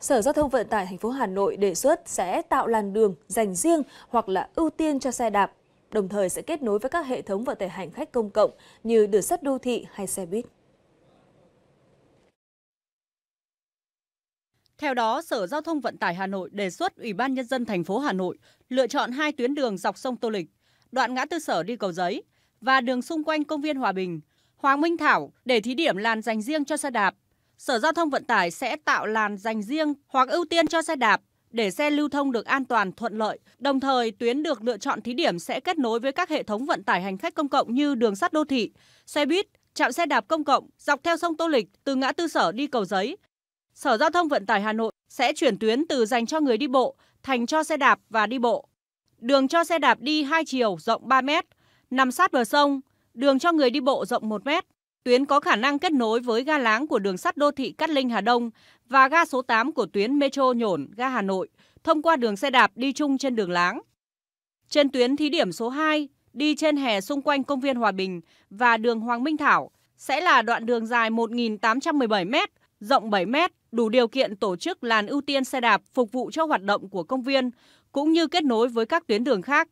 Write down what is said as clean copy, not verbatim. Sở Giao thông Vận tải thành phố Hà Nội đề xuất sẽ tạo làn đường dành riêng hoặc là ưu tiên cho xe đạp, đồng thời sẽ kết nối với các hệ thống vận tải hành khách công cộng như đường sắt đô thị hay xe buýt. Theo đó, Sở Giao thông Vận tải Hà Nội đề xuất Ủy ban Nhân dân thành phố Hà Nội lựa chọn hai tuyến đường dọc sông Tô Lịch, đoạn ngã tư Sở đi Cầu Giấy và đường xung quanh công viên Hòa Bình, Hoàng Minh Thảo để thí điểm làn dành riêng cho xe đạp. Sở Giao thông Vận tải sẽ tạo làn dành riêng hoặc ưu tiên cho xe đạp để xe lưu thông được an toàn, thuận lợi. Đồng thời, tuyến được lựa chọn thí điểm sẽ kết nối với các hệ thống vận tải hành khách công cộng như đường sắt đô thị, xe buýt, trạm xe đạp công cộng dọc theo sông Tô Lịch từ ngã tư Sở đi Cầu Giấy. Sở Giao thông Vận tải Hà Nội sẽ chuyển tuyến từ dành cho người đi bộ thành cho xe đạp và đi bộ. Đường cho xe đạp đi 2 chiều rộng 3 mét, nằm sát bờ sông, đường cho người đi bộ rộng 1 mét. Tuyến có khả năng kết nối với ga láng của đường sắt đô thị Cát Linh Hà Đông và ga số 8 của tuyến metro Nhổn ga Hà Nội thông qua đường xe đạp đi chung trên đường láng. Trên tuyến thí điểm số 2 đi trên hè xung quanh công viên Hòa Bình và đường Hoàng Minh Thảo sẽ là đoạn đường dài 1.817 mét, rộng 7 mét, đủ điều kiện tổ chức làn ưu tiên xe đạp phục vụ cho hoạt động của công viên cũng như kết nối với các tuyến đường khác.